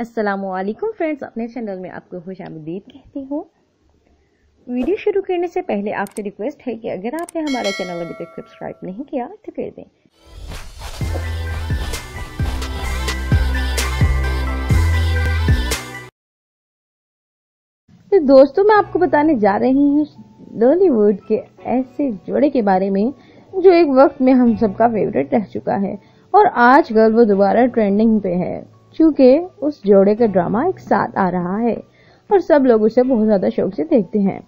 अस्सलामुअलैकुम फ्रेंड्स, अपने चैनल में आपको खुशामदीद कहती हूँ। वीडियो शुरू करने से पहले आपसे रिक्वेस्ट है कि अगर आपने हमारा चैनल अभी तक सब्सक्राइब नहीं किया तो कर दें। तो दोस्तों, मैं आपको बताने जा रही हूँ लॉलीवुड के ऐसे जोड़े के बारे में जो एक वक्त में हम सबका फेवरेट रह चुका है और आजकल वो दोबारा ट्रेंडिंग पे है क्योंकि उस जोड़े का ड्रामा एक साथ आ रहा है और सब लोग उसे बहुत ज्यादा शौक से देखते हैं।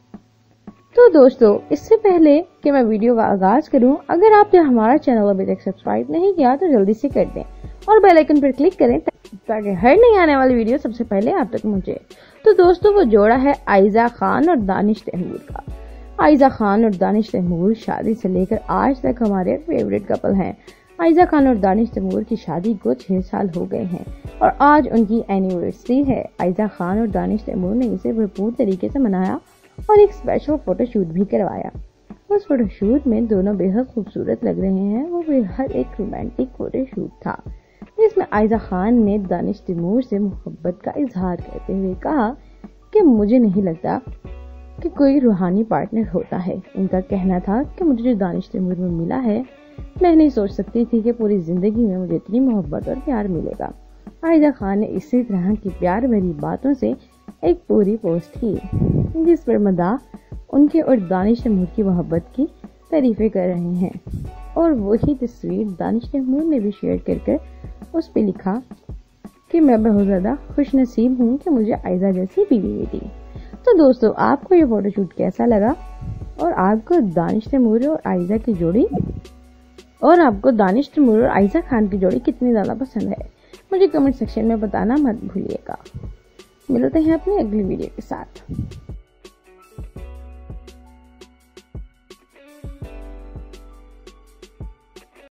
तो दोस्तों, इससे पहले कि मैं वीडियो का आगाज करूं, अगर आपने हमारा चैनल अभी तक सब्सक्राइब नहीं किया तो जल्दी से कर दें और बेल आइकन पर क्लिक करें ताकि हर नई आने वाली वीडियो सबसे पहले आप तक पहुंचे। तो दोस्तों, वो जोड़ा है आयज़ा खान और दानिश तैमूर का। आयज़ा खान और दानिश तैमूर शादी से लेकर आज तक हमारे फेवरेट कपल हैं। आयज़ा खान और दानिश तैमूर की शादी को 6 साल हो गए हैं और आज उनकी एनिवर्सरी है। आयज़ा खान और दानिश तैमूर ने इसे भरपूर तरीके से मनाया और एक स्पेशल फोटोशूट भी करवाया। उस फोटोशूट में दोनों बेहद खूबसूरत लग रहे हैं। वो बेहद एक रोमांटिक फोटोशूट था जिसमें आयज़ा खान ने दानिश तैमूर से मोहब्बत का इजहार करते हुए कहा कि मुझे नहीं लगता कि कोई रूहानी पार्टनर होता है। उनका कहना था कि मुझे जो दानिश तैमूर में मिला है, मैं नहीं सोच सकती थी कि पूरी जिंदगी में मुझे इतनी मोहब्बत और प्यार मिलेगा। आयज़ा खान ने इसी तरह की प्यार भरी बातों से एक पूरी पोस्ट की जिस पर मदाह उनके और दानिश तैमूर की मोहब्बत की तारीफें कर रहे हैं और वही तस्वीर दानिश तैमूर ने भी शेयर कर उस पर लिखा कि मैं बहुत ज़्यादा खुशनसीब हूँ कि मुझे आयज़ा जैसी बीवी मिली। तो दोस्तों, आपको ये फोटोशूट कैसा लगा और आपको दानिश तैमूर और आयज़ा की जोड़ी और आपको दानिश तैमूर और आयज़ा खान की जोड़ी कितनी ज़्यादा पसंद है, मुझे कमेंट सेक्शन में बताना मत भूलिएगा। मिलते हैं अपनी अगली वीडियो के साथ।